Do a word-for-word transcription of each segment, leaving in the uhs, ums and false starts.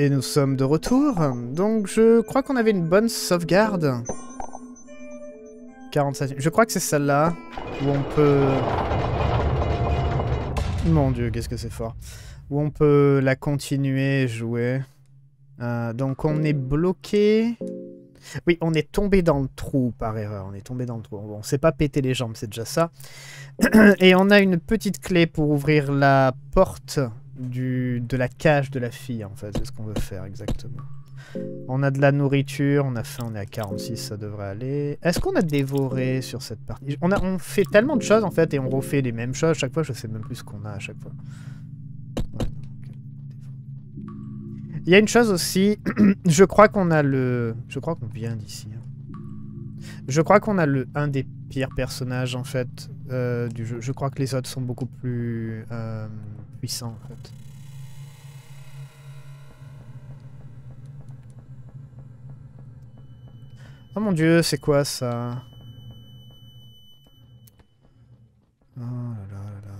Et nous sommes de retour. Donc je crois qu'on avait une bonne sauvegarde. quarante-sept... Je crois que c'est celle-là où on peut... Mon dieu, qu'est-ce que c'est fort. Où on peut la continuer et jouer. Euh, donc on est bloqué... Oui, on est tombé dans le trou par erreur. On est tombé dans le trou. Bon, on ne s'est pas pété les jambes, c'est déjà ça. Et on a une petite clé pour ouvrir la porte du, de la cage de la fille, en fait. C'est ce qu'on veut faire, exactement. On a de la nourriture, on a faim, on est à quarante-six, ça devrait aller. Est-ce qu'on a dévoré sur cette partie? On a, on fait tellement de choses, en fait, et on refait les mêmes choses. Chaque fois, je sais même plus ce qu'on a à chaque fois. Ouais, okay. Il y a une chose aussi, je crois qu'on a le... Je crois qu'on vient d'ici. Je crois qu'on a le un des pires personnages, en fait, euh, du jeu. Je crois que les autres sont beaucoup plus euh, puissants, en fait. Oh mon dieu, c'est quoi ça? Oh là là là là.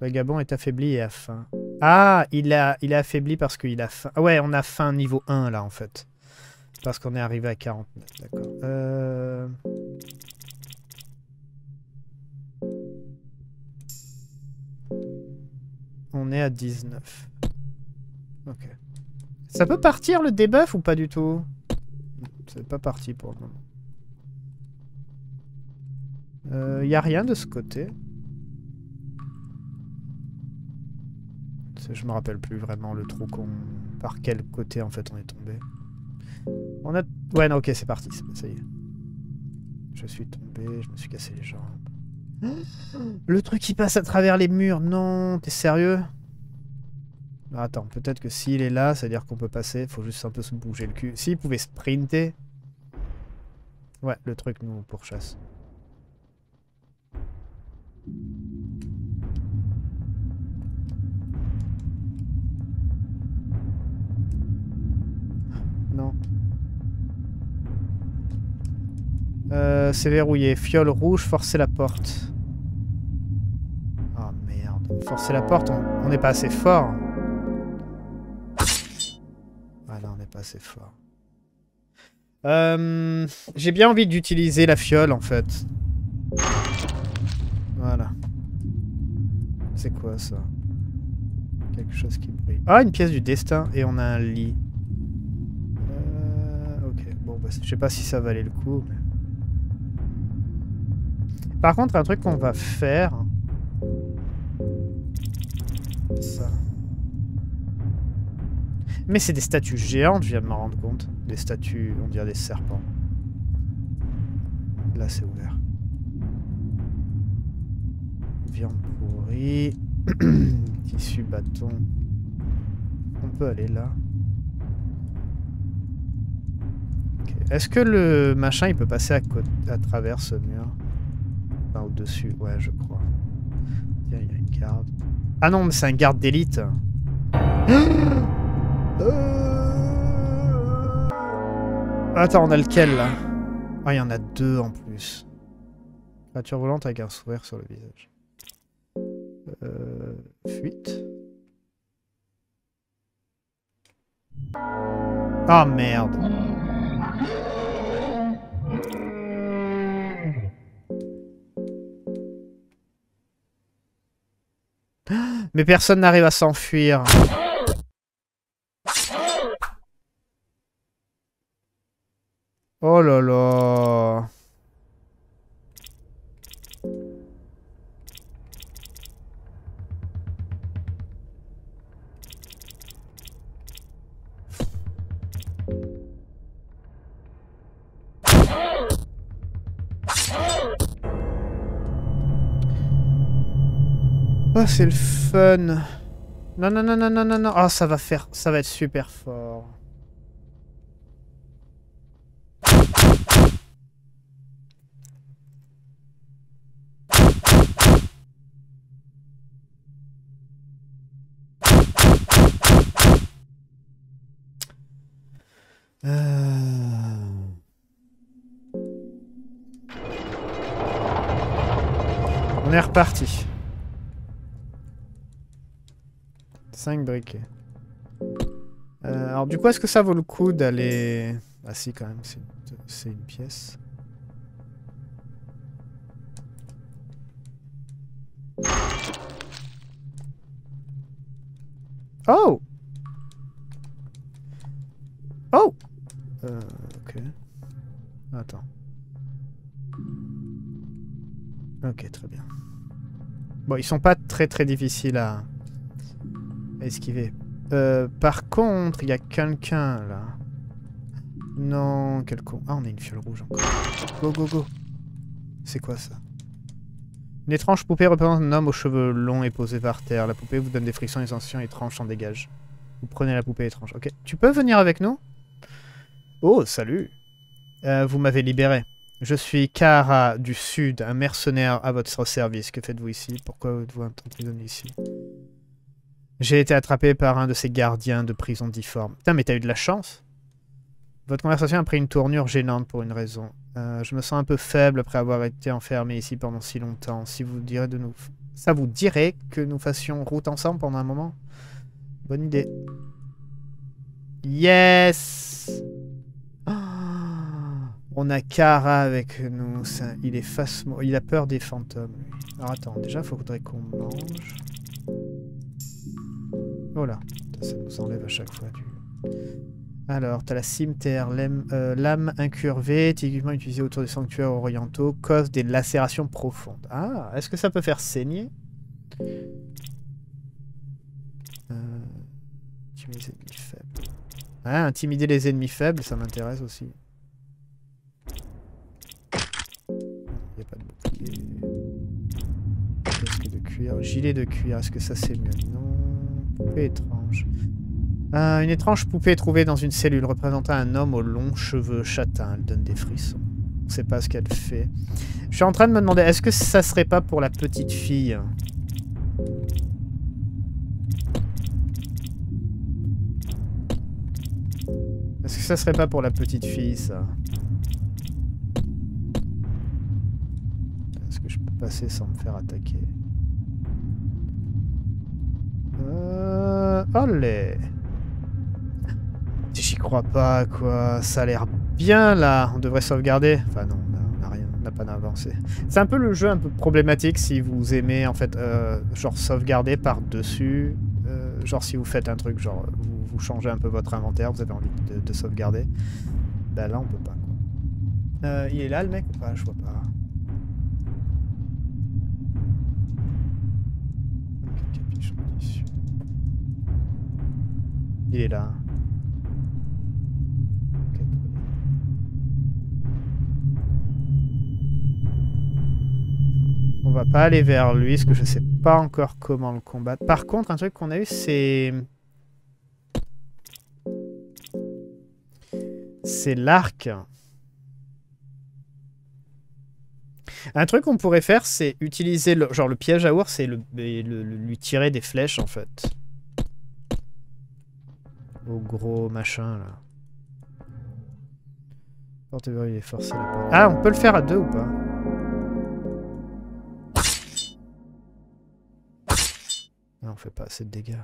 Vagabond est affaibli et a faim. Ah, il a, il est affaibli parce qu'il a faim. Ah ouais, on a faim niveau un là en fait. Parce qu'on est arrivé à quarante-neuf, d'accord. Euh... On est à dix-neuf. Ok. Ça peut partir le debuff ou pas du tout? C'est pas parti pour le moment. Il euh, n'y a rien de ce côté. Je me rappelle plus vraiment le trou qu'on... Par quel côté en fait on est tombé. On a... Ouais non ok c'est parti, ça y est. Je suis tombé, je me suis cassé les jambes. Le truc qui passe à travers les murs, non, t'es sérieux? Attends, peut-être que s'il est là, c'est-à-dire qu'on peut passer, faut juste un peu se bouger le cul. S'il pouvait sprinter... Ouais, le truc nous pourchasse. Non. Euh, c'est verrouillé. Fiole rouge, forcer la porte. Oh merde. Forcer la porte, on n'est pas assez fort. Pas assez fort. Euh, J'ai bien envie d'utiliser la fiole en fait. Voilà. C'est quoi ça? Quelque chose qui brille. Ah, une pièce du destin et on a un lit. Euh, ok, bon, bah, je sais pas si ça valait le coup. Mais... Par contre, un truc qu'on va faire. Ça. Mais c'est des statues géantes, je viens de m'en rendre compte. Des statues, on dirait des serpents. Là, c'est ouvert. Viande pourrie. Tissu, bâton. On peut aller là. Okay. Est-ce que le machin, il peut passer à, côté, à travers ce mur? Enfin, au-dessus, ouais, je crois. Tiens, il y a une garde. Ah non, mais c'est un garde d'élite. Attends, on a lequel là? Ah, il y en a deux en plus. Créature volante avec un sourire sur le visage. Euh, fuite. Ah merde. Mais personne n'arrive à s'enfuir. Oh là là. Oh, c'est le fun. Non, non, non, non, non, non, non. Oh, ça va faire... Ça va être super fort. On est reparti. cinq briquets. Alors du coup, est-ce que ça vaut le coup d'aller... Ah si, quand même, c'est une pièce. Oh! Oh! Euh, ok. Attends. Ok, très bien. Bon, ils sont pas très très difficiles à, à esquiver. Euh, par contre, il y a quelqu'un là. Non, quel con. Ah, on a une fiole rouge encore. Go, go, go. C'est quoi ça? Une étrange poupée représente un homme aux cheveux longs et posé par terre. La poupée vous donne des frictions et sensations étranges s'en dégagent. Vous prenez la poupée étrange. Ok, tu peux venir avec nous? Oh, salut. Euh, vous m'avez libéré. Je suis Cara du Sud, un mercenaire à votre service. Que faites-vous ici? Pourquoi êtes-vous emprisonné ici? J'ai été attrapé par un de ces gardiens de prison difforme. Putain, mais t'as eu de la chance. Votre conversation a pris une tournure gênante pour une raison. Euh, je me sens un peu faible après avoir été enfermé ici pendant si longtemps. Si vous direz de nous... Ça vous dirait que nous fassions route ensemble pendant un moment? Bonne idée. Yes! Oh, on a Cara avec nous. Ça, il est face... Il a peur des fantômes. Alors attends, déjà, faudrait qu'on mange. Oh là. Ça nous enlève à chaque fois du... Alors, t'as la cimetière, lame, euh, lame incurvée, typiquement utilisée autour des sanctuaires orientaux, cause des lacérations profondes. Ah, est-ce que ça peut faire saigner? euh, Intimider les ennemis faibles. Ah, intimider les ennemis faibles, ça m'intéresse aussi. Il n'y a pas de bouclier. Casque de cuir, gilet de cuir, est-ce que ça c'est mieux? Non, poupée étrange. Euh, une étrange poupée trouvée dans une cellule représentant un homme aux longs cheveux châtains. Elle donne des frissons. On ne sait pas ce qu'elle fait. Je suis en train de me demander, est-ce que ça serait pas pour la petite fille? Est-ce que ça serait pas pour la petite fille, ça? Est-ce que je peux passer sans me faire attaquer? Euh... Allez! J'y crois pas, quoi. Ça a l'air bien, là. On devrait sauvegarder. Enfin, non, on n'a rien. On n'a pas d'avancée. C'est un peu le jeu un peu problématique si vous aimez, en fait, euh, genre, sauvegarder par-dessus. Euh, genre, si vous faites un truc, genre, vous, vous changez un peu votre inventaire, vous avez envie de, de sauvegarder. Ben là, on peut pas, quoi. Euh, il est là, le mec? Ou pas? Je vois pas. Il est là. On va pas aller vers lui, parce que je sais pas encore comment le combattre. Par contre, un truc qu'on a eu, c'est... C'est l'arc. Un truc qu'on pourrait faire, c'est utiliser le, genre le piège à ours et, le, et le, le, lui tirer des flèches, en fait. Au gros machin, là. Il est forcé, là. Ah, on peut le faire à deux ou pas? On fait pas assez de dégâts.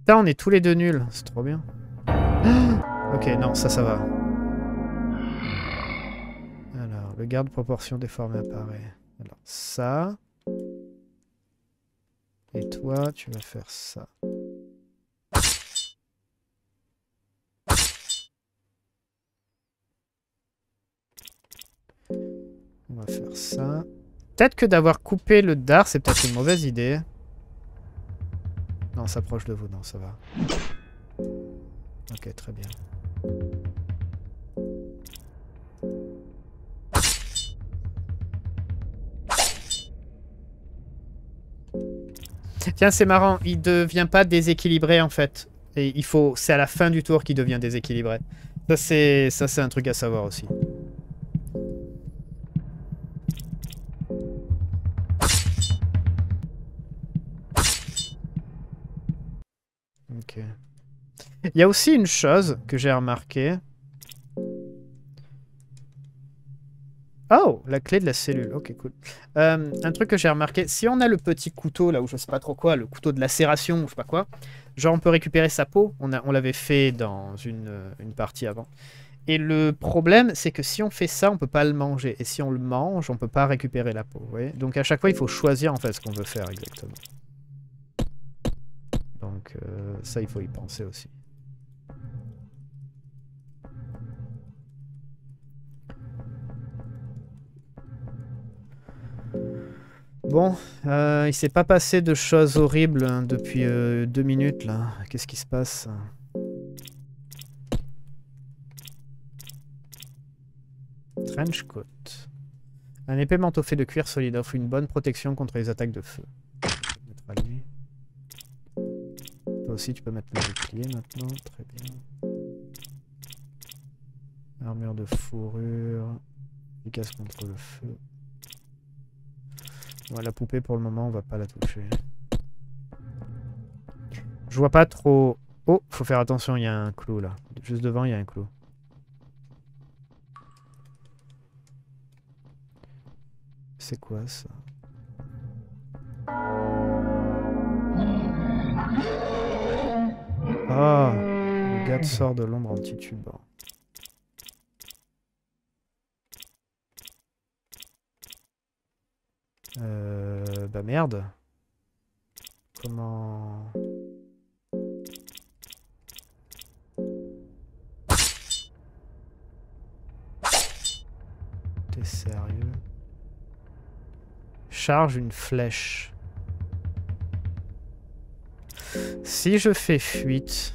Putain, on est tous les deux nuls. C'est trop bien. Ok, non, ça, ça va. Alors, le garde proportion déformée apparaît. Alors, ça. Et toi, tu vas faire ça. On va faire ça. Peut-être que d'avoir coupé le dard, c'est peut-être une mauvaise idée. Non, on s'approche de vous, non, ça va. Ok, très bien. Tiens, c'est marrant, il devient pas déséquilibré en fait. Et il faut, c'est à la fin du tour qu'il devient déséquilibré. Ça, c'est, ça, c'est un truc à savoir aussi. Ok. Il y a aussi une chose que j'ai remarquée. Oh, la clé de la cellule. Ok, cool. Euh, un truc que j'ai remarqué, si on a le petit couteau là où je sais pas trop quoi, le couteau de lacération ou je sais pas quoi, genre on peut récupérer sa peau. On, on l'avait fait dans une, une partie avant. Et le problème, c'est que si on fait ça, on peut pas le manger. Et si on le mange, on peut pas récupérer la peau. Vous voyez ? Donc à chaque fois, il faut choisir en fait ce qu'on veut faire exactement. Donc euh, ça, il faut y penser aussi. Bon, euh, il s'est pas passé de choses horribles hein, depuis euh, deux minutes là. Qu'est-ce qui se passe? Trench coat. Un épais manteau fait de cuir solide offre une bonne protection contre les attaques de feu. Je vais mettre à lui. Toi aussi tu peux mettre le bouclier maintenant, très bien. Armure de fourrure, efficace contre le feu. Bon, la poupée pour le moment on va pas la toucher. Je vois pas trop. Oh, faut faire attention, il y a un clou là. Juste devant il y a un clou. C'est quoi ça? Ah, le gars sort de l'ombre en titubant. Euh... Bah merde. Comment... T'es sérieux? Charge une flèche. Si je fais fuite...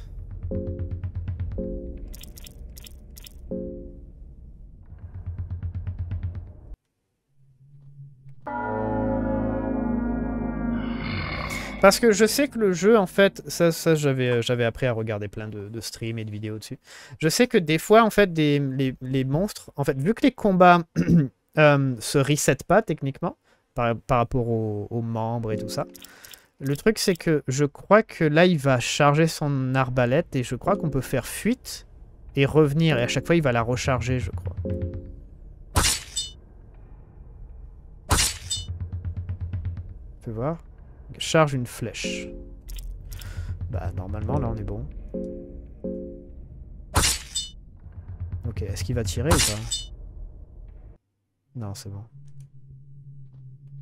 Parce que je sais que le jeu, en fait, ça, ça j'avais j'avais appris à regarder plein de, de streams et de vidéos dessus. Je sais que des fois, en fait, des, les, les monstres, en fait, vu que les combats euh, se resettent pas techniquement, par, par rapport aux, aux membres et tout ça, le truc, c'est que je crois que là, il va charger son arbalète et je crois qu'on peut faire fuite et revenir. Et à chaque fois, il va la recharger, je crois. Tu peux voir ? Charge une flèche. Bah normalement là on est bon. Ok, est-ce qu'il va tirer ou pas? Non c'est bon.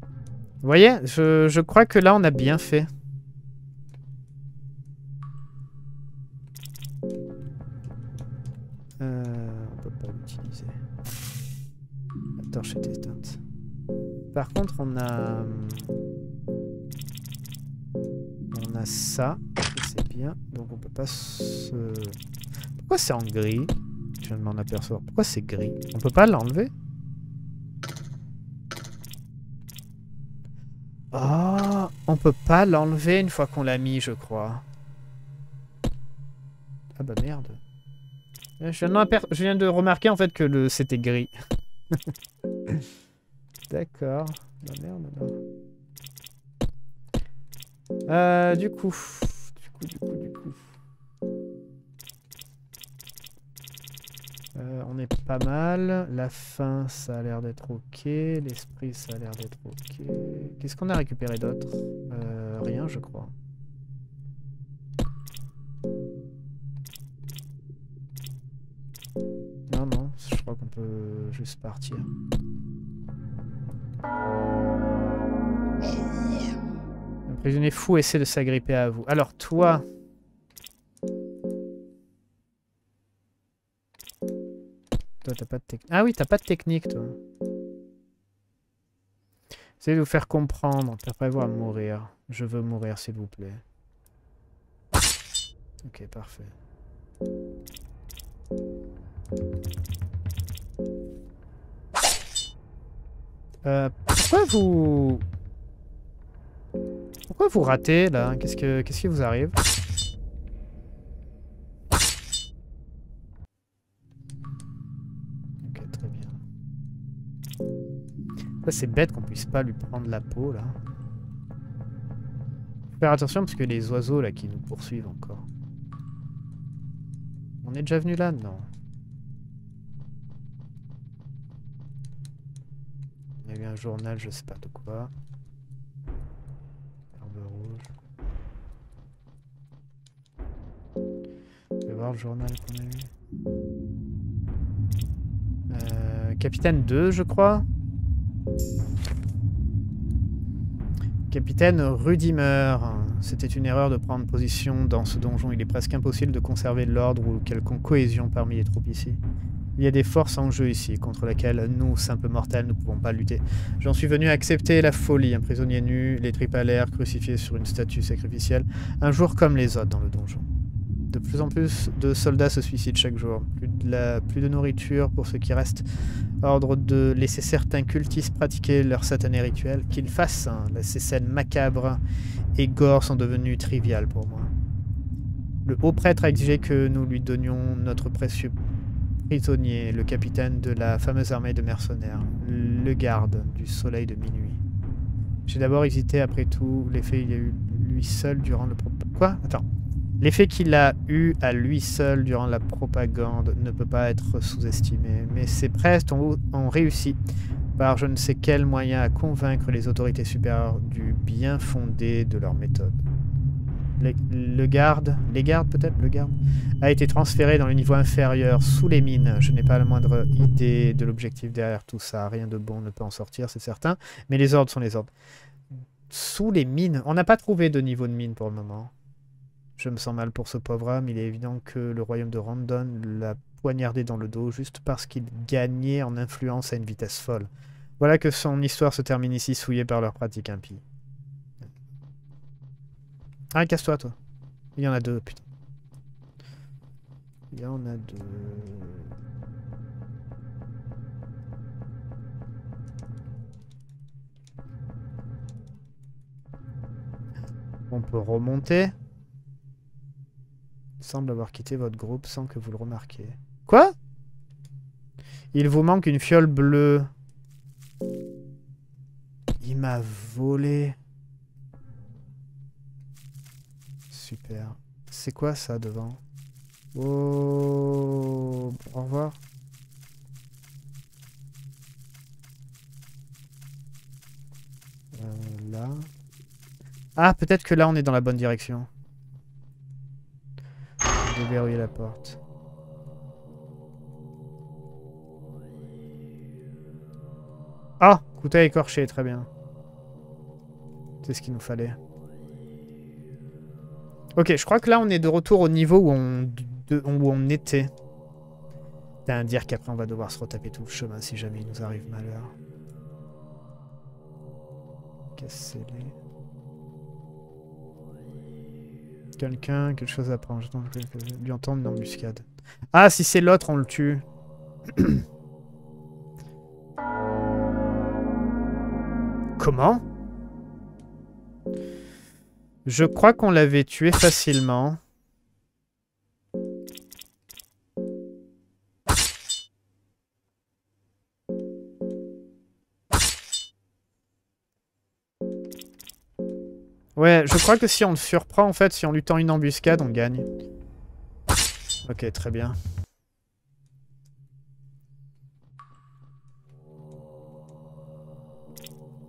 Vous voyez, je, je crois que là on a bien fait. Euh, on peut pas l'utiliser. La torche est éteinte. Par contre on a... On a ça, c'est bien, donc on peut pas se... Pourquoi c'est en gris? Je viens de m'en apercevoir. Pourquoi c'est gris? On peut pas l'enlever? Oh, on peut pas l'enlever une fois qu'on l'a mis, je crois. Ah bah merde. Je viens de, aper... je viens de remarquer en fait que le... c'était gris. D'accord. Bah merde alors. Euh, du coup, du coup, du coup, du coup. Euh, on est pas mal. La faim, ça a l'air d'être ok. L'esprit, ça a l'air d'être ok. Qu'est-ce qu'on a récupéré d'autre? euh, Rien, je crois. Non, non, je crois qu'on peut juste partir. Prisonnier fou essaie de s'agripper à vous. Alors toi... Toi t'as pas de technique. Ah oui, t'as pas de technique toi. Essayez de vous faire comprendre. T'as prévu à mourir. Je veux mourir s'il vous plaît. Ok, parfait. Euh, pourquoi vous... Pourquoi vous ratez là? Qu'est-ce que qu'est-ce qui vous arrive? Ok, très bien. C'est bête qu'on puisse pas lui prendre la peau là. Faut faire attention parce que les oiseaux là qui nous poursuivent encore. On est déjà venu là? Non. un journal, je sais pas de quoi. Herbe rouge. Je vais voir le journal qu'on a eu. Euh, Capitaine deux, je crois. Capitaine Rudimer. C'était une erreur de prendre position dans ce donjon. Il est presque impossible de conserver l'ordre ou quelconque cohésion parmi les troupes ici. Il y a des forces en jeu ici, contre lesquelles nous, simples mortels, ne pouvons pas lutter. J'en suis venu accepter la folie, un prisonnier nu, les tripes à l'air, crucifié sur une statue sacrificielle, un jour comme les autres dans le donjon. De plus en plus de soldats se suicident chaque jour. Plus de, la, plus de nourriture pour ceux qui restent. Ordre de laisser certains cultistes pratiquer leur satané rituel. Qu'ils fassent, hein. Ces scènes macabres et gore sont devenues triviales pour moi. Le haut prêtre a exigé que nous lui donnions notre précieux prisonnier, le capitaine de la fameuse armée de mercenaires, le garde du soleil de minuit. J'ai d'abord hésité, après tout, l'effet il y a eu lui seul durant le... Quoi ? Attends. L'effet qu'il a eu à lui seul durant la propagande ne peut pas être sous-estimé, mais ses prestes ont, ont réussi, par je ne sais quel moyen, à convaincre les autorités supérieures du bien fondé de leur méthode. Le, le garde, les gardes peut-être, le garde, a été transféré dans le niveau inférieur, sous les mines. Je n'ai pas la moindre idée de l'objectif derrière tout ça, rien de bon ne peut en sortir, c'est certain, mais les ordres sont les ordres. Sous les mines, on n'a pas trouvé de niveau de mine pour le moment. Je me sens mal pour ce pauvre homme, il est évident que le royaume de Randon l'a poignardé dans le dos juste parce qu'il gagnait en influence à une vitesse folle. Voilà que son histoire se termine ici, souillée par leurs pratiques impies. Ah, casse-toi, toi. Il y en a deux, putain. Il y en a deux... On peut remonter. Semble avoir quitté votre groupe sans que vous le remarquiez. Quoi? Il vous manque une fiole bleue. Il m'a volé. Super. C'est quoi ça devant? Oh, au revoir. Euh, là. Ah, peut-être que là on est dans la bonne direction. Déverrouiller la porte. Ah, couteau écorché, très bien. C'est ce qu'il nous fallait. Ok, je crois que là on est de retour au niveau où on, de, où on était. T'as à dire qu'après on va devoir se retaper tout le chemin si jamais il nous arrive malheur. Cassez-les. Quelqu'un, quelque chose à prendre. J'attends que lui entendre une embuscade. Ah, si c'est l'autre, on le tue. Comment? Je crois qu'on l'avait tué facilement. Ouais, je crois que si on le surprend, en fait, si on lui tend une embuscade, on gagne. Ok, très bien.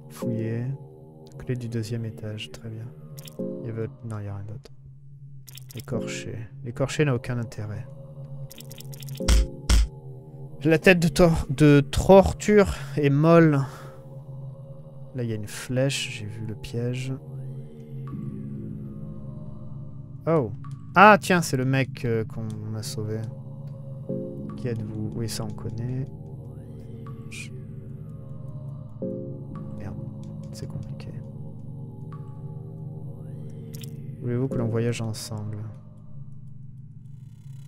Fouiller. Clé du deuxième étage, très bien. Il y avait... Non, il n'y a rien d'autre. Écorché. L'écorché n'a aucun intérêt. La tête de, tor de torture est molle. Là, il y a une flèche, j'ai vu le piège. Oh. Ah tiens, c'est le mec euh, qu'on a sauvé. Qui êtes-vous? Oui, ça on connaît. Je... Merde, c'est compliqué. Voulez-vous que l'on voyage ensemble?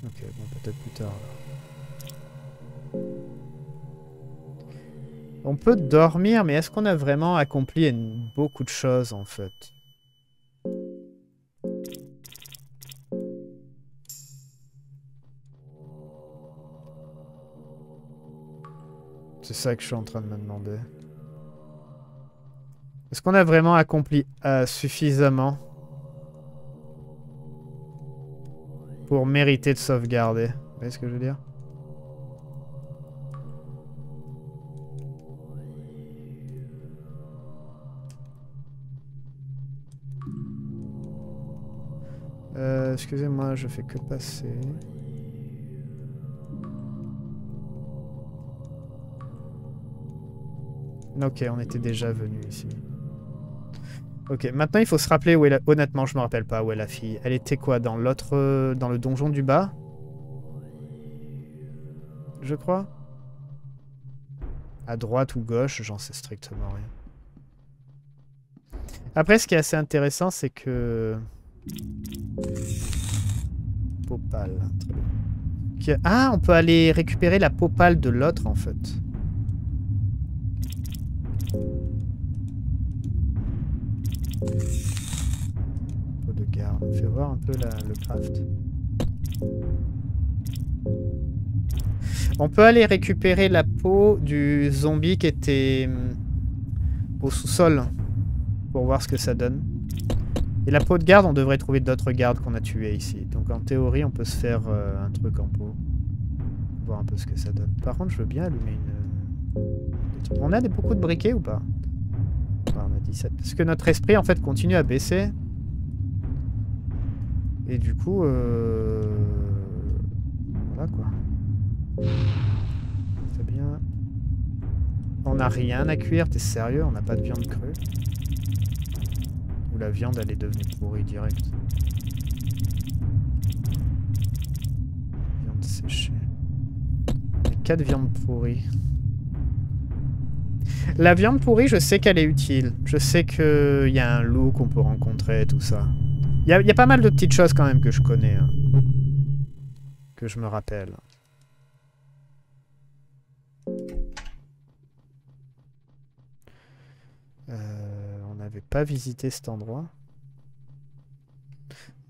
Ok, bon, peut-être plus tard. Alors. On peut dormir, mais est-ce qu'on a vraiment accompli une... beaucoup de choses en fait? C'est ça que je suis en train de me demander. Est-ce qu'on a vraiment accompli euh, suffisamment pour mériter de sauvegarder? Vous voyez ce que je veux dire? Euh, excusez-moi, je fais que passer. Ok, on était déjà venu ici. Ok, maintenant il faut se rappeler où est la... Honnêtement, je me rappelle pas où est la fille. Elle était quoi? Dans l'autre... Dans le donjon du bas? Je crois. À droite ou gauche, j'en sais strictement rien. Après, ce qui est assez intéressant, c'est que... Popale. Okay. Ah, on peut aller récupérer la popale de l'autre, en fait. Pot de garde. Fais voir un peu la, le craft. On peut aller récupérer la peau du zombie qui était au sous-sol pour voir ce que ça donne. Et la peau de garde, on devrait trouver d'autres gardes qu'on a tués ici. Donc en théorie, on peut se faire euh, un truc en peau. Voir un peu ce que ça donne. Par contre, je veux bien allumer une... On a des, beaucoup de briquets ou pas? Enfin, on a dix-sept. Parce que notre esprit, en fait, continue à baisser. Et du coup... Euh... Voilà quoi. C'est bien. On n'a rien à cuire, t'es sérieux? On n'a pas de viande crue? Ou la viande, elle est devenue pourrie direct. Viande séchée. On a quatre viandes pourries. La viande pourrie, je sais qu'elle est utile. Je sais qu'il y a un loup qu'on peut rencontrer, tout ça. Il y, y a pas mal de petites choses quand même que je connais. Hein. Que je me rappelle. Euh, on n'avait pas visité cet endroit.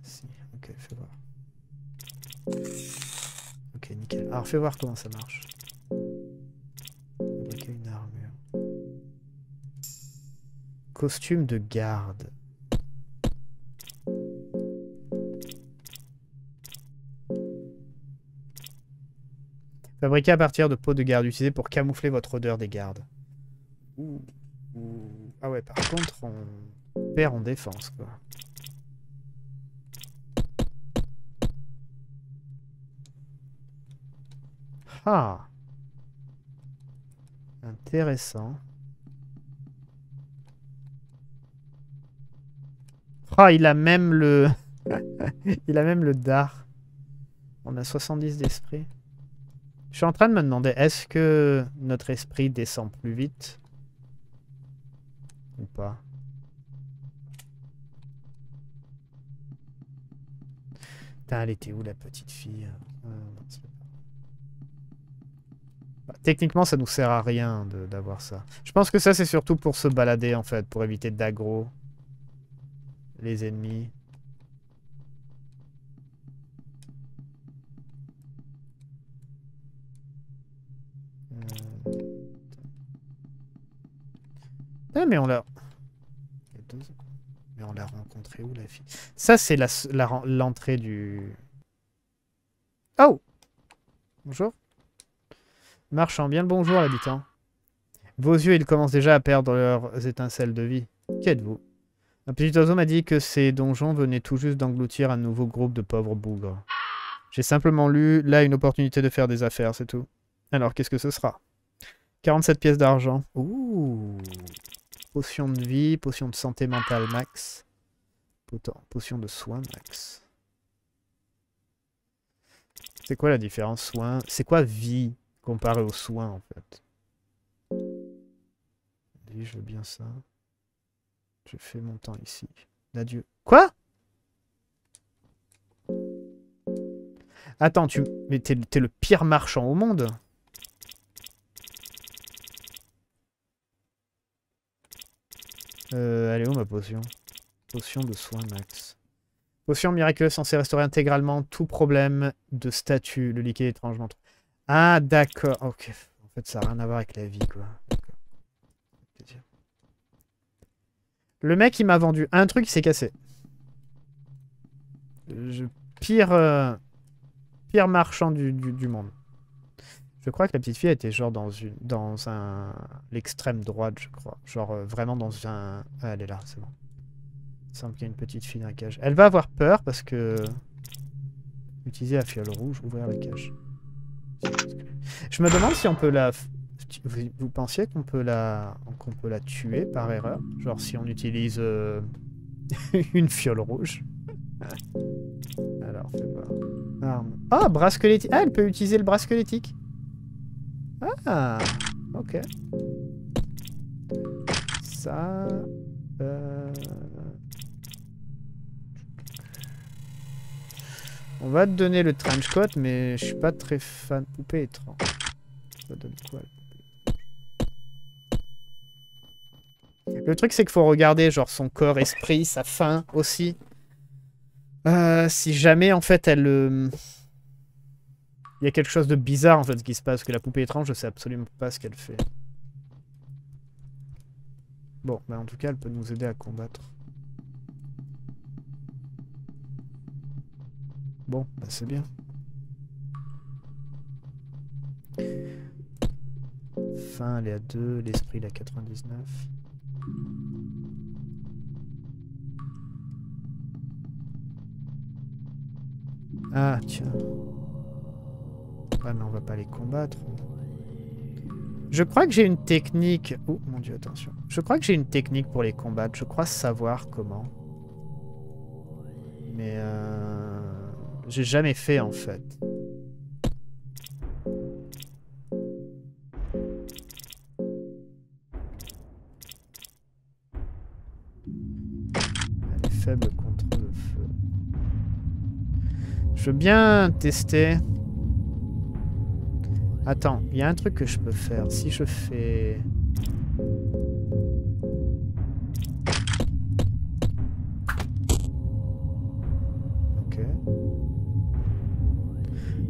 Si, ok, fais voir. Ok, nickel. Alors, fais voir comment ça marche. Ok, une armure. Costume de garde. Fabriqué à partir de peaux de garde, utilisé pour camoufler votre odeur des gardes. Ouh. Ah ouais, par contre, on perd en défense, quoi. Ah! Intéressant. Ah, il a même le... il a même le dard. On a soixante-dix d'esprit. Je suis en train de me demander, est-ce que notre esprit descend plus vite ? Ou pas. Putain, elle était où la petite fille? euh, non, c'est pas... bah, techniquement, ça nous sert à rien d'avoir ça. Je pense que ça, c'est surtout pour se balader, en fait, pour éviter d'aggro les ennemis. Ah, mais on l'a... Mais on l'a rencontré où, la fille? Ça, c'est l'entrée la, la, du... Oh! Bonjour. Marchant bien le bonjour, l'habitant. Vos yeux, ils commencent déjà à perdre leurs étincelles de vie. Qui êtes-vous? Un petit oiseau m'a dit que ces donjons venaient tout juste d'engloutir un nouveau groupe de pauvres bougres. J'ai simplement lu, là, une opportunité de faire des affaires, c'est tout. Alors, qu'est-ce que ce sera? quarante-sept pièces d'argent. Ouh! Potion de vie, potion de santé mentale max, potion de soin max. C'est quoi la différence soin? C'est quoi vie comparé au soin en fait? Vie, je veux bien ça. Je fais mon temps ici. Adieu. Quoi? Attends, tu... Mais t'es t'es le pire marchand au monde. Euh, elle est où ma potion? Potion de soin max. Potion miraculeuse censée restaurer intégralement tout problème de statut. Le liquide étrangement. Ah, d'accord. Ok. En fait, ça n'a rien à voir avec la vie, quoi. Le mec, il m'a vendu un truc, il s'est cassé. Je... Pire... Euh... Pire marchand du, du, du monde. Je crois que la petite fille était genre dans une, dans un l'extrême droite, je crois. Genre euh, vraiment dans un... Ah, elle est là, c'est bon. Il semble qu'il y a une petite fille dans la cage. Elle va avoir peur parce que Utiliser la fiole rouge, ouvrir la cache. Je me demande si on peut la... Vous, vous pensiez qu'on peut la... qu'on peut la tuer par erreur? Genre si on utilise euh... une fiole rouge. Alors, fais voir. Arme. Ah, bras squelettique. Ah, elle peut utiliser le bras squelettique. Ah, ok. Ça... Euh... On va te donner le trench coat, mais je suis pas très fan. Poupée étrange. Ça donne quoi, la poupée? Le truc, c'est qu'il faut regarder genre son corps, esprit, sa faim aussi. Euh, si jamais, en fait, elle... Euh... Il y a quelque chose de bizarre, en fait, qui se passe. Que la poupée étrange, je sais absolument pas ce qu'elle fait. Bon, bah en tout cas, elle peut nous aider à combattre. Bon, bah c'est bien. Fin, elle est à deux, l'esprit, il est à quatre-vingt-dix-neuf. Ah, tiens. Ouais, mais on va pas les combattre. Je crois que j'ai une technique... Oh, mon Dieu, attention. Je crois que j'ai une technique pour les combattre. Je crois savoir comment. Mais... Euh... J'ai jamais fait, en fait. Elle est faible contre le feu. Je veux bien tester. Attends, il y a un truc que je peux faire. Si je fais...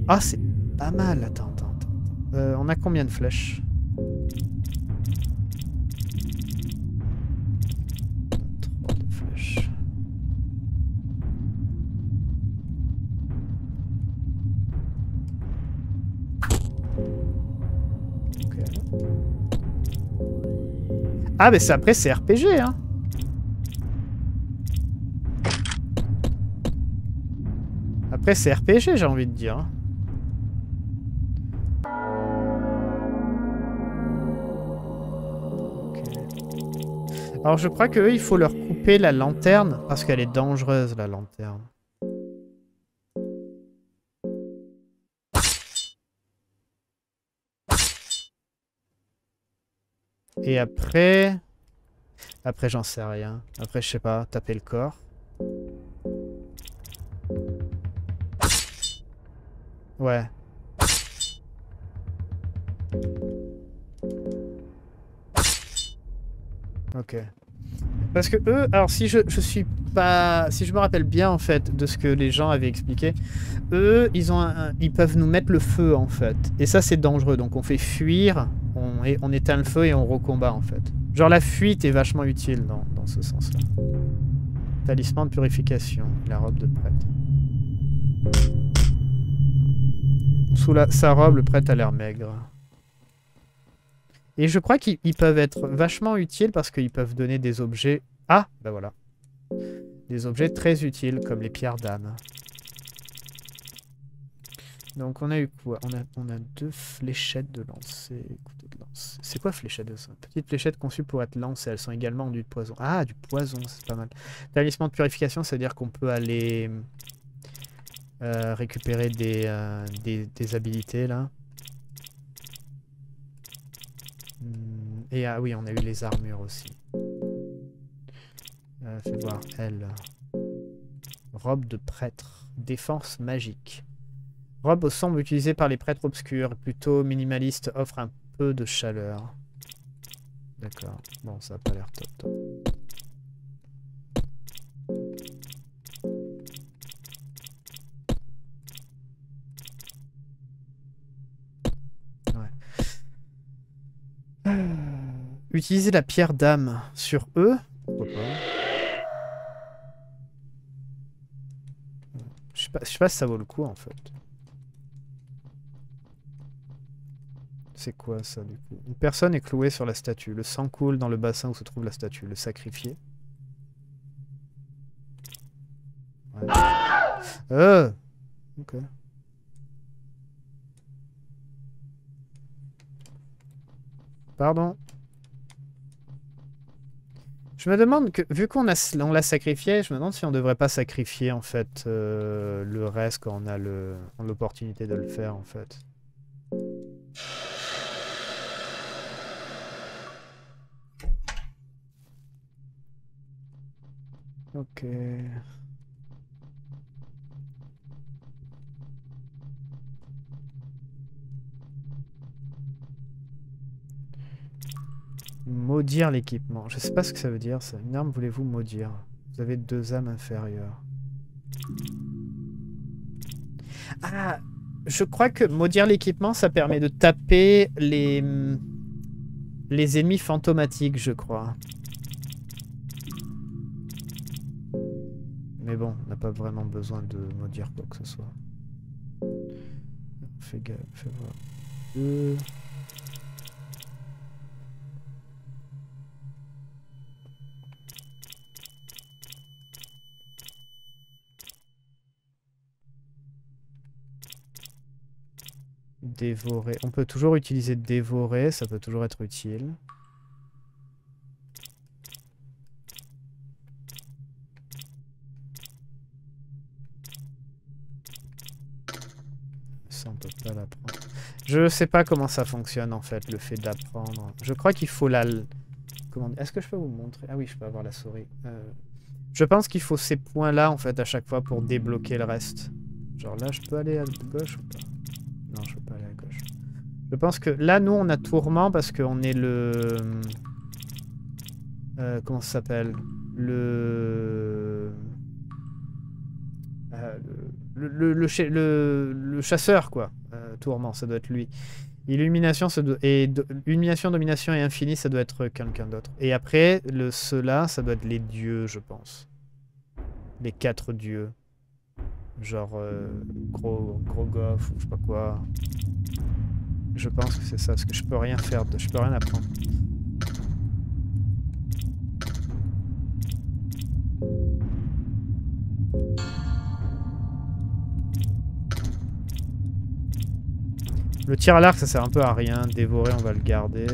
Ah, c'est pas mal. Attends, attends, attends. Euh, on a combien de flèches? Trop de flèches. Ok. Ah, mais c'est après, c'est R P G, hein. Après, c'est R P G, j'ai envie de dire. Alors je crois qu'eux, il faut leur couper la lanterne, parce qu'elle est dangereuse, la lanterne. Et après... Après, j'en sais rien. Après, je sais pas, taper le corps. Ouais. Ok. Parce que eux, alors si je, je suis pas... Si je me rappelle bien en fait de ce que les gens avaient expliqué, eux, ils ont un, un, ils peuvent nous mettre le feu en fait. Et ça c'est dangereux, donc on fait fuir, on, et on éteint le feu et on recombat en fait. Genre la fuite est vachement utile dans, dans ce sens-là. Talisman de purification, la robe de prêtre. Sous la, sa robe, le prêtre a l'air maigre. Et je crois qu'ils peuvent être vachement utiles parce qu'ils peuvent donner des objets... Ah, ben voilà. Des objets très utiles, comme les pierres d'âme. Donc on a eu quoi? On a, on a deux fléchettes de lancer. lancer. C'est quoi fléchette de ça? Petite fléchette conçue pour être lancée. Elles sont également enduites de poison. Ah, du poison, c'est pas mal. Talisman de purification, c'est-à-dire qu'on peut aller euh, récupérer des, euh, des, des habilités, là. Et ah oui, on a eu les armures aussi. Euh, fais voir, elle. Robe de prêtre. Défense magique. Robe au sombre utilisée par les prêtres obscurs. Plutôt minimaliste, offre un peu de chaleur. D'accord. Bon, ça n'a pas l'air top top. Utiliser la pierre d'âme sur eux. Pourquoi pas. Je sais pas, je sais pas si ça vaut le coup en fait. C'est quoi ça du coup? Une personne est clouée sur la statue. Le sang coule dans le bassin où se trouve la statue. Le sacrifier. Ouais. Euh Ok. Pardon. Je me demande que, vu qu'on on l'a sacrifié, je me demande si on ne devrait pas sacrifier, en fait, euh, le reste quand on a l'opportunité de le faire, en fait. Ok. Maudire l'équipement. Je sais pas ce que ça veut dire, ça. Une arme, voulez-vous maudire? Vous avez deux âmes inférieures. Ah, je crois que maudire l'équipement, ça permet de taper les... les ennemis fantomatiques, je crois. Mais bon, on n'a pas vraiment besoin de maudire quoi que ce soit. Fais gaffe, fais voir. Euh... Dévorer. On peut toujours utiliser dévorer, ça peut toujours être utile. Ça, on peut pas l'apprendre. Je sais pas comment ça fonctionne en fait, le fait d'apprendre. Je crois qu'il faut la... Comment... Est-ce que je peux vous montrer? Ah oui, je peux avoir la souris. Euh... Je pense qu'il faut ces points-là en fait à chaque fois pour débloquer le reste. Genre là, je peux aller à gauche ou pas? Non, je peux pas aller à gauche. Je pense que là, nous, on a tourment parce qu'on est le... Euh, comment ça s'appelle le... Euh, le, le, le, le... le... Le chasseur, quoi. Euh, tourment, ça doit être lui. Illumination, ça doit... et do... Illumination, domination et infini, ça doit être quelqu'un d'autre. Et après, le cela, ça doit être les dieux, je pense. Les quatre dieux. Genre euh, gros gros goff ou je sais pas quoi. Je pense que c'est ça, parce que je peux rien faire, de, je peux rien apprendre. Le tir à l'arc ça sert un peu à rien, dévorer on va le garder.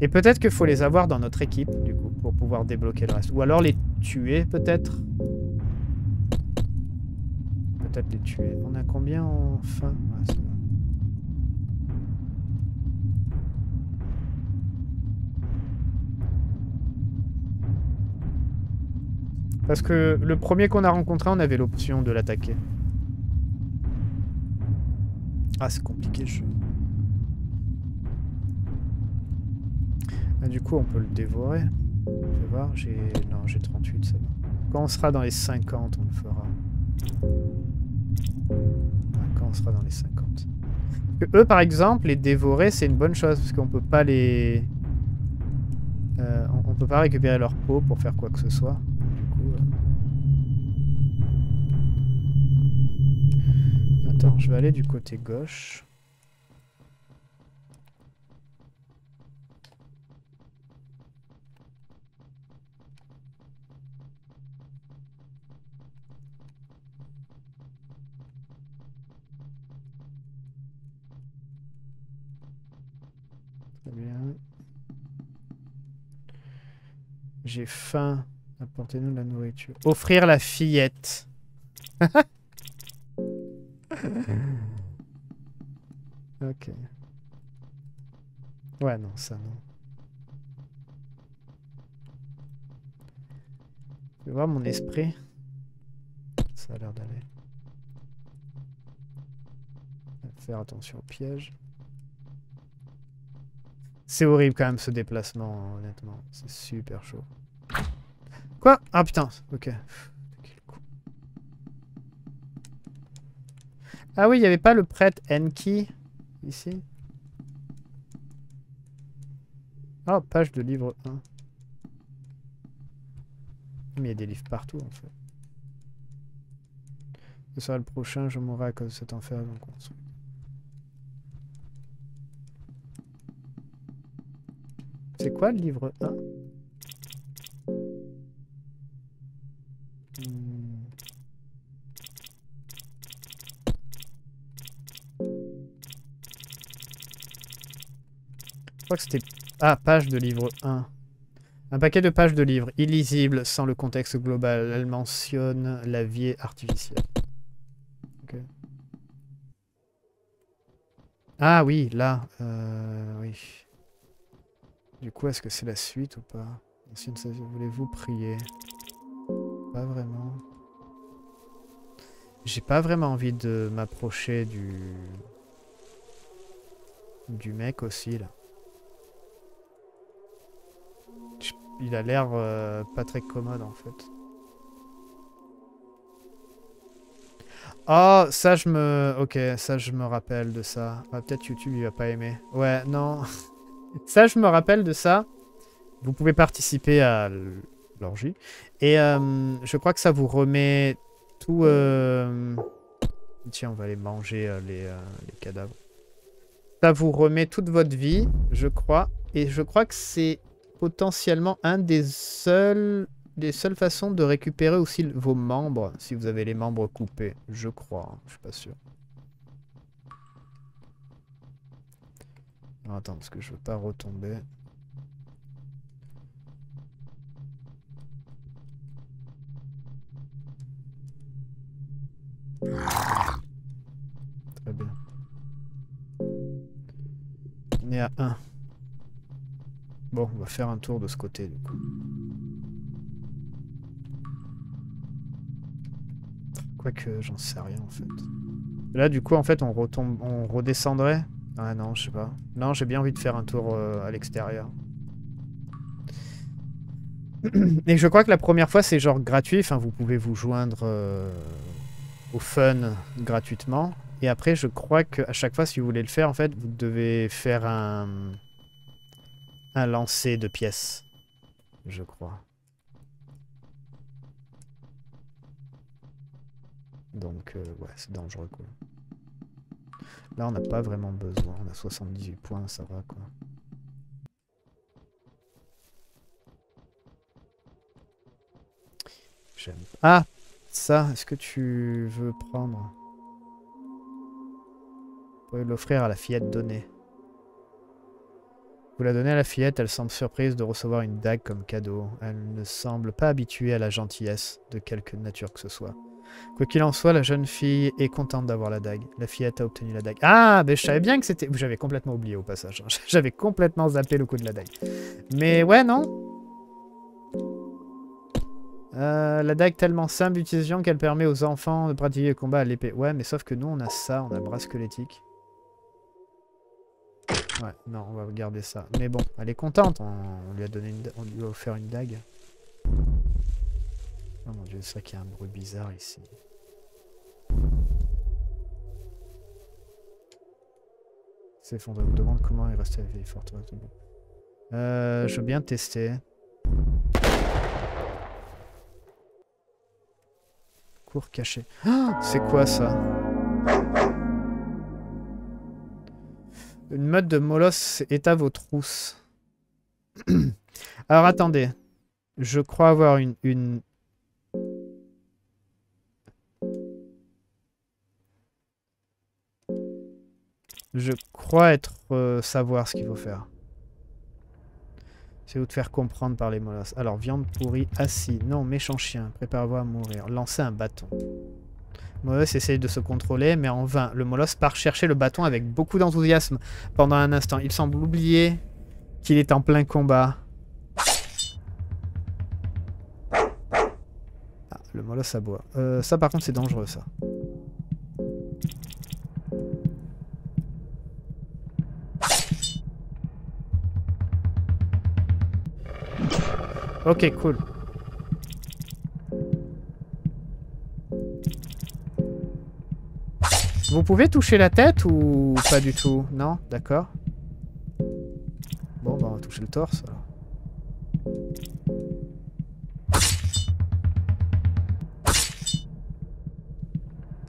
Et peut-être qu'il faut les avoir dans notre équipe du coup pour pouvoir débloquer le reste. Ou alors les tuer peut-être. Peut-être les tuer. On a combien en fin? Ouais, ça va. Parce que le premier qu'on a rencontré, on avait l'option de l'attaquer. Ah, c'est compliqué le jeu. Ah, du coup, on peut le dévorer. Je vais voir, j'ai... Non, j'ai trente-huit, ça va. Quand on sera dans les cinquante, on le fera. Quand on sera dans les cinquante. Parce que eux, par exemple, les dévorer, c'est une bonne chose parce qu'on peut pas les, euh, on, on peut pas récupérer leur peau pour faire quoi que ce soit. Du coup, euh... attends, je vais aller du côté gauche. J'ai faim. Apportez-nous de la nourriture. Offrir la fillette. Ok. Ouais, non, ça, non. Je vais voir mon esprit. Ça a l'air d'aller. Faire attention aux pièges. C'est horrible quand même ce déplacement, honnêtement. C'est super chaud. Quoi? Ah putain, ok. Ah oui, il n'y avait pas le prêtre Enki ici? Ah, oh, page de livre un. Mais il y a des livres partout en fait. Ce sera le prochain, je mourrai à cause de cet enfer donc on se... C'est quoi le livre un? crois que c'était... Ah, page de livre un. Un paquet de pages de livres, illisibles, sans le contexte global. Elle mentionne la vie artificielle. Okay. Ah oui, là. Euh, oui. Du coup, est-ce que c'est la suite ou pas? Ancienne, voulez-vous prier? Pas vraiment. J'ai pas vraiment envie de m'approcher du... du mec aussi, là. Il a l'air euh, pas très commode en fait. Oh, ça je me... Ok, ça je me rappelle de ça. Ah, peut-être YouTube il va pas aimer. Ouais, non. Ça je me rappelle de ça. Vous pouvez participer à l'orgie. Et euh, je crois que ça vous remet tout... Euh... Tiens, on va aller manger euh, les, euh, les cadavres. Ça vous remet toute votre vie, je crois. Et je crois que c'est... potentiellement un des seuls des seules façons de récupérer aussi vos membres si vous avez les membres coupés, je crois, hein, je suis pas sûr. Non, attends parce que je veux pas retomber. Très bien. On est à un. Bon, on va faire un tour de ce côté, du coup. Quoique, j'en sais rien, en fait. Là, du coup, en fait, on retombe, on redescendrait. Ah non, je sais pas. Non, j'ai bien envie de faire un tour euh, à l'extérieur. Et je crois que la première fois, c'est genre gratuit. Enfin, vous pouvez vous joindre euh, au fun gratuitement. Et après, je crois qu'à chaque fois, si vous voulez le faire, en fait, vous devez faire un... un lancer de pièces, je crois. Donc, euh, ouais, c'est dangereux, quoi. Là, on n'a pas vraiment besoin. On a soixante-dix-huit points, ça va, quoi. J'aime. Ah! Ça, est-ce que tu veux prendre? Vous pouvez l'offrir à la fillette donnée. Vous la donnez à la fillette, elle semble surprise de recevoir une dague comme cadeau. Elle ne semble pas habituée à la gentillesse de quelque nature que ce soit. Quoi qu'il en soit, la jeune fille est contente d'avoir la dague. La fillette a obtenu la dague. Ah, ben je savais bien que c'était... J'avais complètement oublié au passage. J'avais complètement zappé le coup de la dague. Mais ouais, non euh, la dague tellement simple d'utilisation qu'elle permet aux enfants de pratiquer le combat à l'épée. Ouais, mais sauf que nous, on a ça, on a le bras squelettique. Ouais, non, on va garder ça. Mais bon, elle est contente. On, on lui a donné une, on lui a offert une dague. Oh mon dieu, c'est vrai qu'il y a un bruit bizarre ici. C'est effondré. On me demande comment il reste à la vieille forteresse. Euh, je veux bien tester. Cours caché. Ah, c'est quoi ça? Une meute de molosses est à vos trousses. Alors attendez. Je crois avoir une... une... Je crois être euh, savoir ce qu'il faut faire. C'est vous de faire comprendre par les molosses. Alors viande pourrie, assis. Non, méchant chien. Préparez-vous à mourir. Lancez un bâton. Molosse essaye de se contrôler, mais en vain. Le Molosse part chercher le bâton avec beaucoup d'enthousiasme pendant un instant. Il semble oublier qu'il est en plein combat. Ah, le Molosse aboie. Euh, ça, par contre, c'est dangereux, ça. Ok, cool. Vous pouvez toucher la tête ou pas du tout? Non? D'accord. Bon, bah on va toucher le torse alors.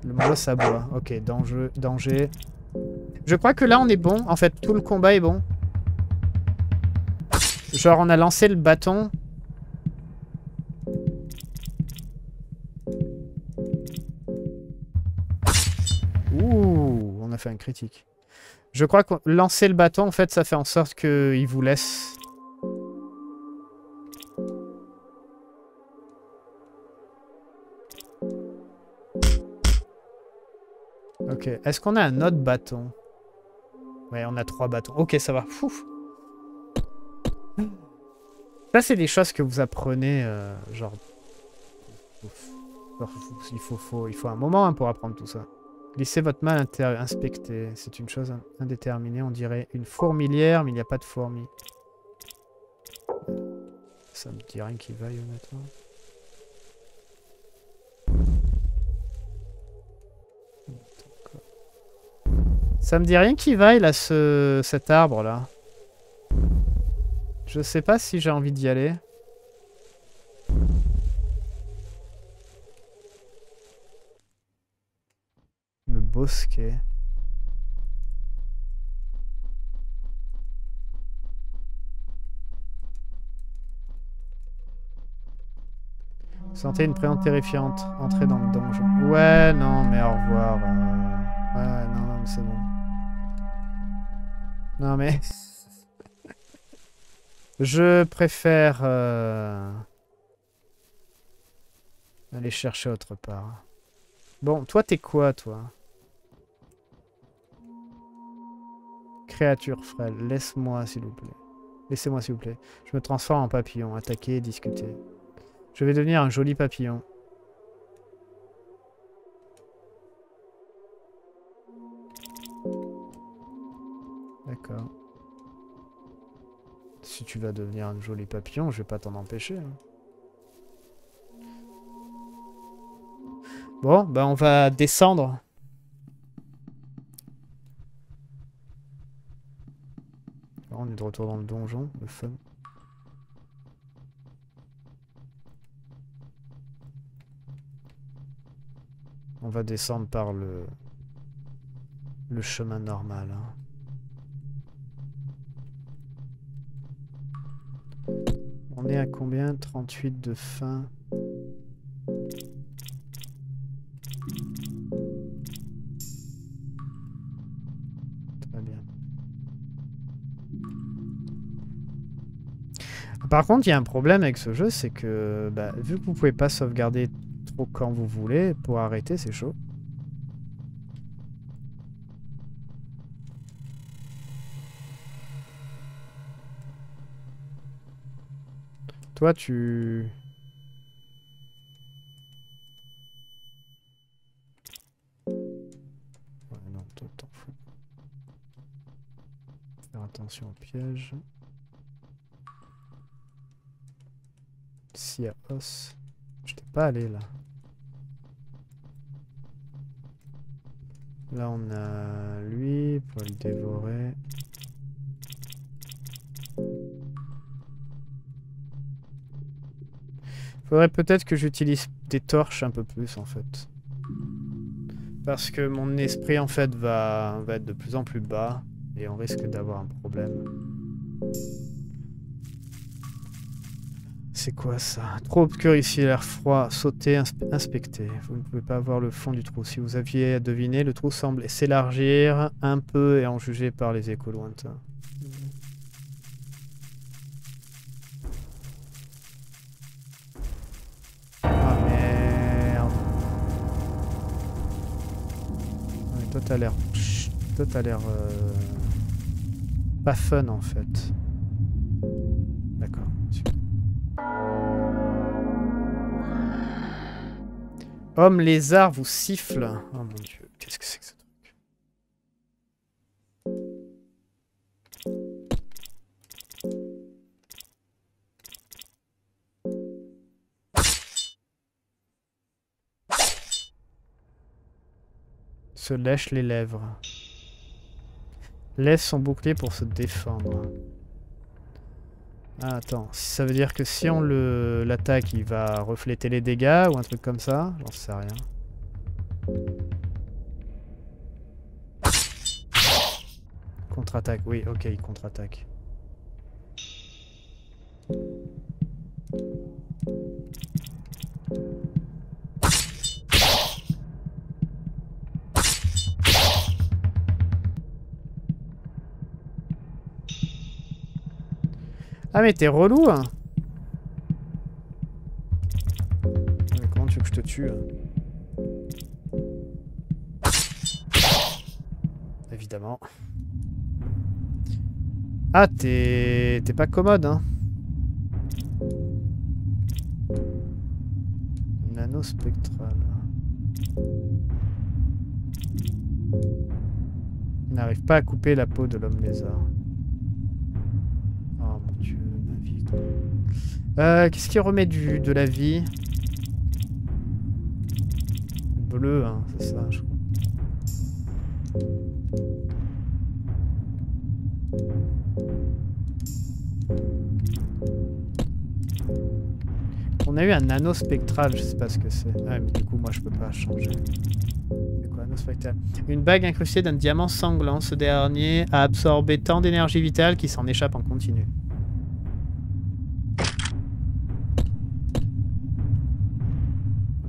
Le molosse aboie. Ok, danger, danger. Je crois que là on est bon. En fait, tout le combat est bon. Genre on a lancé le bâton. Ouh, on a fait un critique. Je crois que lancer le bâton, en fait, ça fait en sorte qu'il vous laisse. Ok. Est-ce qu'on a un autre bâton? Ouais, on a trois bâtons. Ok, ça va. Fouf. Ça, c'est des choses que vous apprenez, euh, genre... Il faut, faut, il faut un moment hein, pour apprendre tout ça. Glissez votre main à l'intérieur, inspectez. C'est une chose indéterminée, on dirait une fourmilière, mais il n'y a pas de fourmis. Ça me dit rien qui vaille, honnêtement. Ça me dit rien qui vaille, là, ce, cet arbre-là. Je sais pas si j'ai envie d'y aller. Bosquet. Sentez une présence terrifiante. Entrez dans le donjon. Ouais, non, mais au revoir. Euh... Ouais, non, non, mais c'est bon. Non, mais... Je préfère... Euh... aller chercher autre part. Bon, toi, t'es quoi, toi ? Créature frêle, laisse-moi s'il vous plaît. Laissez-moi s'il vous plaît. Je me transforme en papillon. Attaquer, discuter. Je vais devenir un joli papillon. D'accord. Si tu vas devenir un joli papillon, je vais pas t'en empêcher. Hein. Bon, bah on va descendre. On est de retour dans le donjon, le fun. On va descendre par le, le chemin normal. Hein. On est à combien? trente-huit de fin. Par contre, il y a un problème avec ce jeu, c'est que bah, vu que vous pouvez pas sauvegarder trop quand vous voulez, pour arrêter, c'est chaud. Toi, tu... Ouais, non, toi, t'en fous. Faire attention aux pièges. S'il y a os, je t'ai pas allé là. Là on a lui pour le dévorer. Faudrait peut-être que j'utilise des torches un peu plus en fait. Parce que mon esprit en fait va, va être de plus en plus bas et on risque d'avoir un problème. C'est quoi ça? Trop obscur ici, l'air froid. Sauter, inspe inspecter. Vous ne pouvez pas voir le fond du trou. Si vous aviez à deviner, le trou semble s'élargir un peu et en juger par les échos lointains. Ah merde. Ouais, toi t'as l'air... Toi t'as l'air... Euh... pas fun en fait. D'accord. Homme lézard vous siffle. Oh mon dieu, qu'est-ce que c'est que ce truc? Se lèche les lèvres. Laisse son bouclier pour se défendre. Ah, attends, ça veut dire que si on le l'attaque, il va refléter les dégâts ou un truc comme ça? J'en sais rien. Contre-attaque, oui, ok, il contre-attaque. Ah mais t'es relou hein. Mais comment tu veux que je te tue hein? Évidemment. Ah t'es... t'es pas commode hein. Nano spectral. Il n'arrive pas à couper la peau de l'homme lézard. Oh mon dieu, ma vie. Euh, Qu'est-ce qui remet du, de la vie? Bleu, hein, c'est ça, je crois. On a eu un nano spectral, je sais pas ce que c'est. Ouais, mais du coup, moi, je peux pas changer. Une bague incrustée d'un diamant sanglant. Ce dernier a absorbé tant d'énergie vitale qu'il s'en échappe en continu.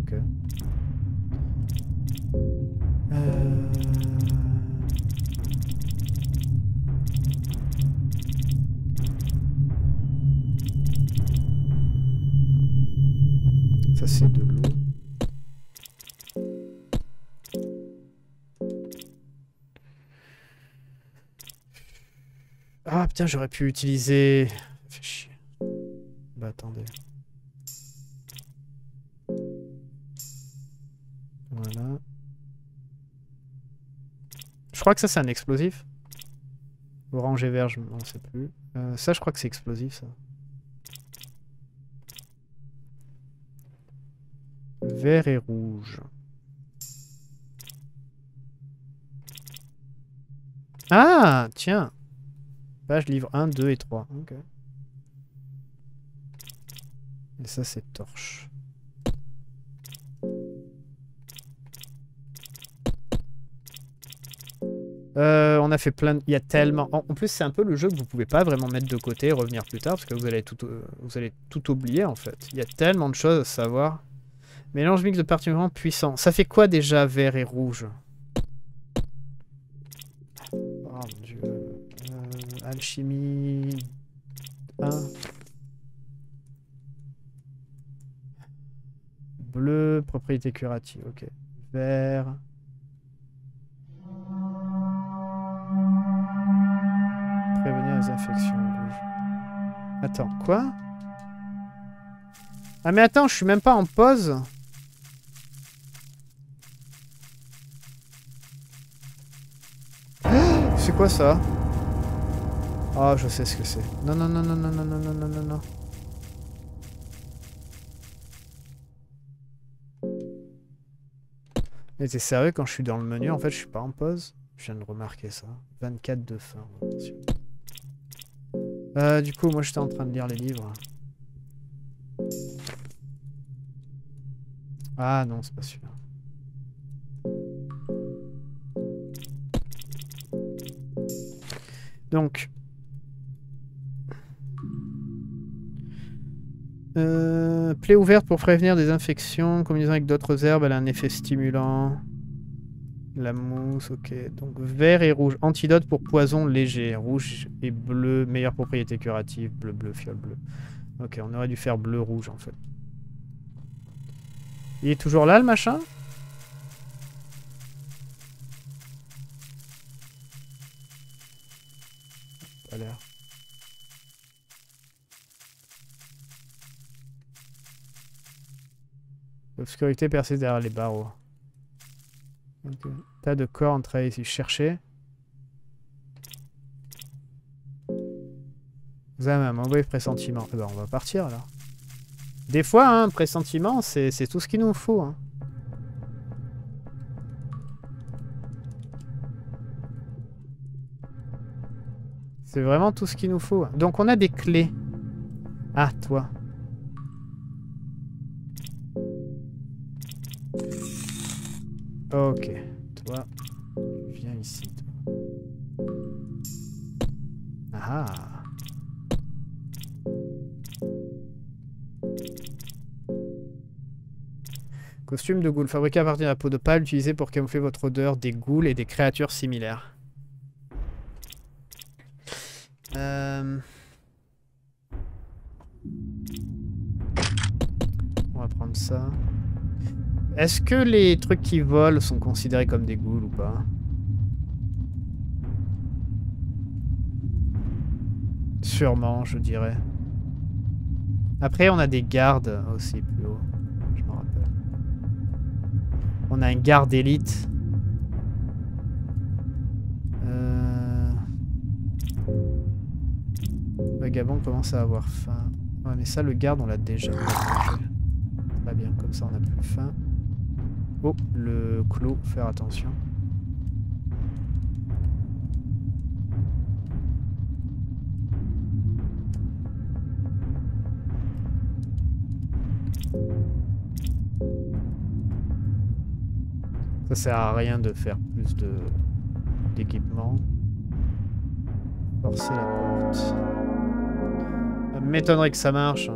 Ok. Euh... Ça c'est de l'eau. Ah putain, j'aurais pu utiliser... Fais chier. Bah attendez. Voilà. Je crois que ça c'est un explosif. Orange et vert, je... on ne sait plus. Euh, ça je crois que c'est explosif ça. Vert et rouge. Ah tiens. Page livre un, deux et trois. Ok. Et ça, c'est torche. Euh, on a fait plein de... Il y a tellement... En plus, c'est un peu le jeu que vous pouvez pas vraiment mettre de côté et revenir plus tard, parce que vous allez tout, euh, vous allez tout oublier, en fait. Il y a tellement de choses à savoir. Mélange mix de particulièrement puissant. Ça fait quoi, déjà, vert et rouge? Oh, mon Dieu. Alchimie un. Bleu, propriété curative, ok. Vert. Prévenir les infections. Attends, quoi? Ah mais attends, je suis même pas en pause. C'est quoi ça? Oh, je sais ce que c'est. Non, non, non, non, non, non, non, non, non, non, non. Mais t'es sérieux, quand je suis dans le menu, en fait, je suis pas en pause. Je viens de remarquer ça. vingt-quatre de fin. Euh, du coup, moi, j'étais en train de lire les livres. Ah non, c'est pas celui-là. Donc... Euh, plaie ouverte pour prévenir des infections. En combinaison avec d'autres herbes, elle a un effet stimulant. La mousse, ok. Donc vert et rouge. Antidote pour poison léger. Rouge et bleu, meilleure propriété curative. Bleu, bleu, fiole, bleu. Ok, on aurait dû faire bleu, rouge en fait. Il est toujours là le machin? Pas l'air. L'obscurité persiste derrière les barreaux. Okay. Tas de corps en train ici. Cherchez. Vous avez un mauvais pressentiment. Eh ben, on va partir alors. Des fois, un hein, pressentiment, c'est tout ce qu'il nous faut. Hein. C'est vraiment tout ce qu'il nous faut. Hein. Donc on a des clés. Ah, toi. Ok, toi, viens ici. Toi. Ah. Costume de ghoul, fabriqué à partir de la peau de pâle, utilisé pour camoufler votre odeur des ghouls et des créatures similaires. Euh... ça. Est-ce que les trucs qui volent sont considérés comme des ghouls ou pas? Sûrement, je dirais. Après, on a des gardes aussi plus haut. Je me rappelle. On a un garde élite. Euh... Vagabond commence à avoir faim. Ouais, mais ça, le garde, on l'a déjà. Très bien, comme ça, on n'a plus faim. Oh, le clos, faire attention. Ça sert à rien de faire plus de d'équipement. Forcer la porte. Ça m'étonnerait que ça marche.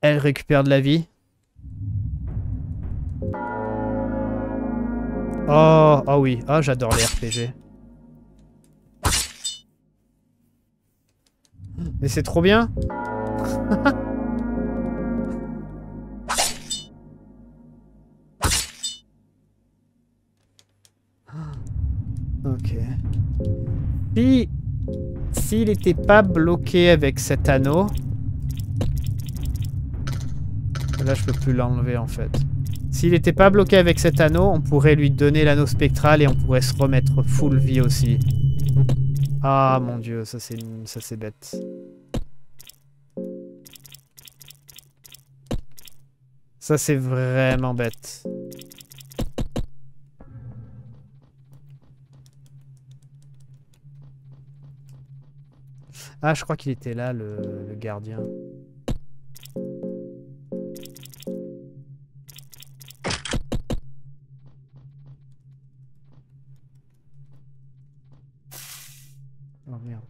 Elle récupère de la vie. Oh, oh oui, ah oh, j'adore les R P G. Mais c'est trop bien. Ok. Si... S'il n'était pas bloqué avec cet anneau... Là, je peux plus l'enlever, en fait. S'il n'était pas bloqué avec cet anneau, on pourrait lui donner l'anneau spectral et on pourrait se remettre full vie aussi. Ah, mon Dieu, ça c'est ça c'est bête. Ça c'est vraiment bête. Ah, je crois qu'il était là, le, le gardien. Oh merde.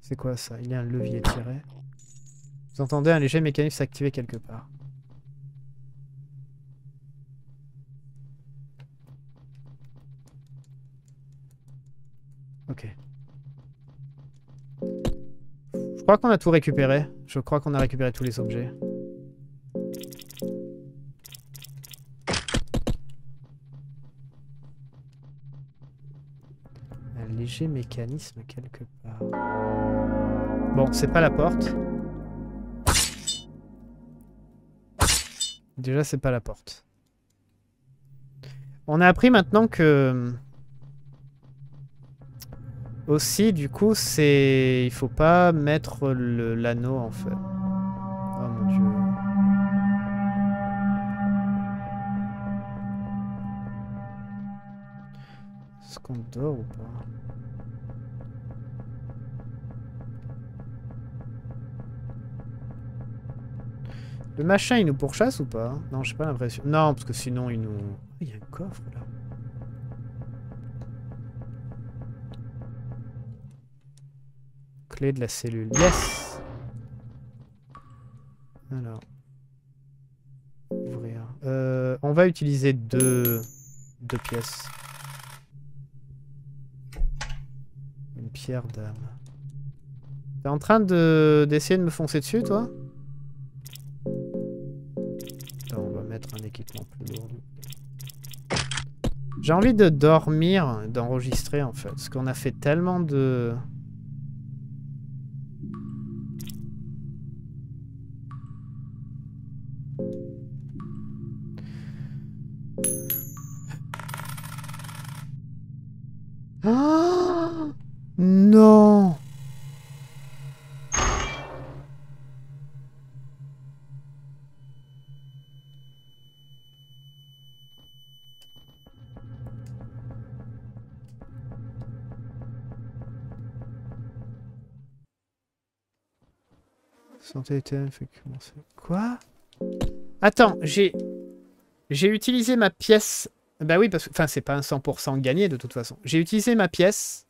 C'est quoi ça? Il y a un levier tiré. Vous entendez un léger mécanisme s'activer quelque part. Ok. Je crois qu'on a tout récupéré. Je crois qu'on a récupéré tous les objets. Mécanisme quelque part. Bon, c'est pas la porte. Déjà, c'est pas la porte. On a appris maintenant que... Aussi, du coup, c'est... Il faut pas mettre l'anneau, en fait. Oh mon Dieu. Est-ce qu'on dort ou pas? Le machin, il nous pourchasse ou pas? Non, j'ai pas l'impression. Non, parce que sinon, il nous... Oh, il y a un coffre, là. Clé de la cellule. Yes! Alors. Ouvrir. Euh, on va utiliser deux... Deux pièces. Une pierre d'âme. T'es en train de... d'essayer de me foncer dessus, toi? Un équipement plus lourd. J'ai envie de dormir, d'enregistrer en fait, parce qu'on a fait tellement de... Ah non. Santé éternelle, fait commencer. Quoi? Attends, j'ai... J'ai utilisé ma pièce... Bah oui, parce que... Enfin, c'est pas un cent pour cent gagné, de toute façon. J'ai utilisé ma pièce.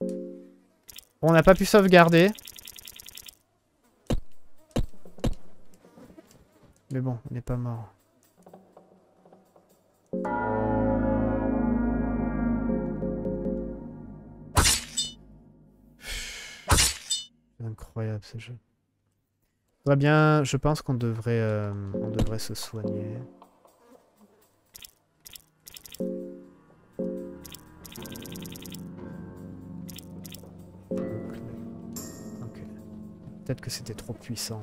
On n'a pas pu sauvegarder. Mais bon, on n'est pas mort. Incroyable ce jeu. Faudrait bien, je pense qu'on devrait, euh, on devrait se soigner. Okay. Peut-être que c'était trop puissant.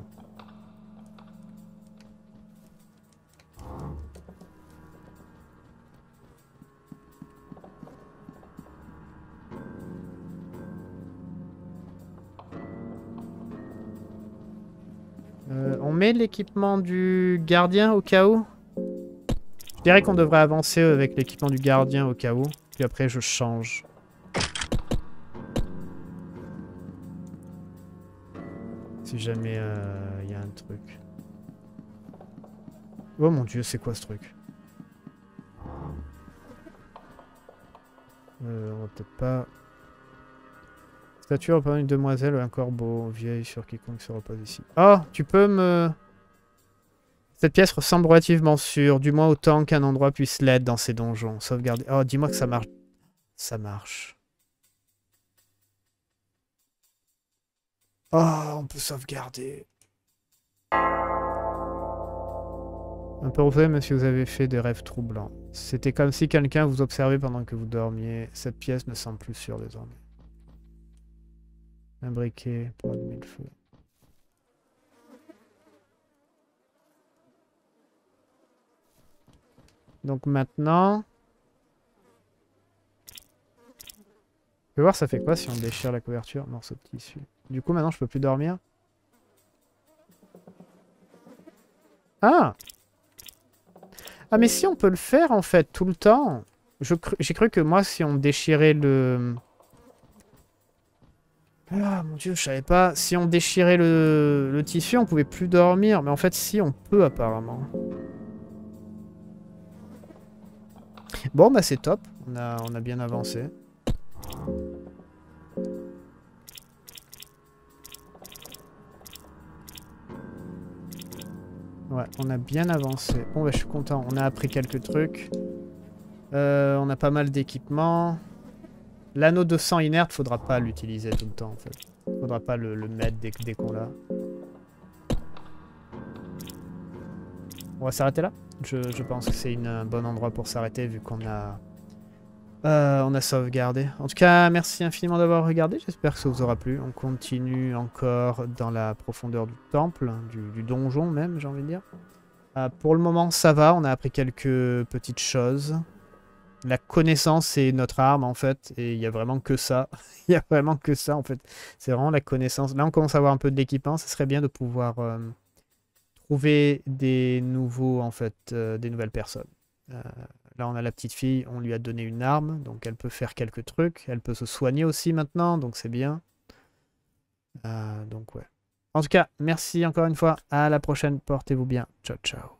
L'équipement du gardien au cas où. Je dirais qu'on devrait avancer avec l'équipement du gardien au cas où. Puis après je change. Si jamais euh, y a un truc. Oh mon dieu, c'est quoi ce truc? euh, On va peut-être pas... Statue représentant une demoiselle, un corbeau, vieille sur quiconque se repose ici. Oh, tu peux me... Cette pièce ressemble relativement sûre, du moins autant qu'un endroit puisse l'être dans ces donjons. Sauvegarder... Oh, dis-moi que ça marche. Ça marche. Oh, on peut sauvegarder. Un peu reposé, mais si vous avez fait des rêves troublants. C'était comme si quelqu'un vous observait pendant que vous dormiez. Cette pièce ne semble plus sûre désormais. Un briquet pour allumer le feu. Donc maintenant... Je vais voir ça fait quoi si on déchire la couverture. Morceau de tissu. Du coup maintenant je peux plus dormir. Ah! Ah mais si on peut le faire en fait tout le temps. J'ai cru, cru que moi si on déchirait le... Ah mon dieu, je savais pas. Si on déchirait le, le tissu, on pouvait plus dormir. Mais en fait, si, on peut apparemment. Bon, bah c'est top. On a, on a bien avancé. Ouais, on a bien avancé. Bon, bah je suis content. On a appris quelques trucs. Euh, on a pas mal d'équipements. L'anneau de sang inerte, faudra pas l'utiliser tout le temps en fait. Faudra pas le, le mettre dès, dès qu'on l'a. On va s'arrêter là. Je, je pense que c'est un bon endroit pour s'arrêter vu qu'on a, euh, on a sauvegardé. En tout cas, merci infiniment d'avoir regardé. J'espère que ça vous aura plu. On continue encore dans la profondeur du temple, du, du donjon même, j'ai envie de dire. Euh, pour le moment, ça va. On a appris quelques petites choses. La connaissance est notre arme, en fait, et il n'y a vraiment que ça. Il n'y a vraiment que ça, en fait. C'est vraiment la connaissance. Là, on commence à avoir un peu de l'équipement. Ce serait bien de pouvoir euh, trouver des nouveaux, en fait, euh, des nouvelles personnes. Euh, là, on a la petite fille. On lui a donné une arme, donc elle peut faire quelques trucs. Elle peut se soigner aussi maintenant, donc c'est bien. Euh, donc, ouais. En tout cas, merci encore une fois. À la prochaine. Portez-vous bien. Ciao, ciao.